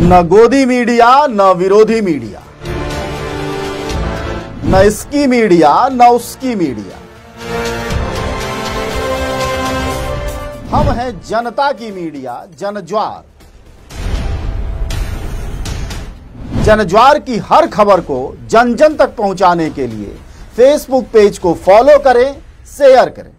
न गोदी मीडिया न विरोधी मीडिया, न इसकी मीडिया न उसकी मीडिया, हम हैं जनता की मीडिया। जनज्वार की हर खबर को जन जन तक पहुंचाने के लिए फेसबुक पेज को फॉलो करें, शेयर करें।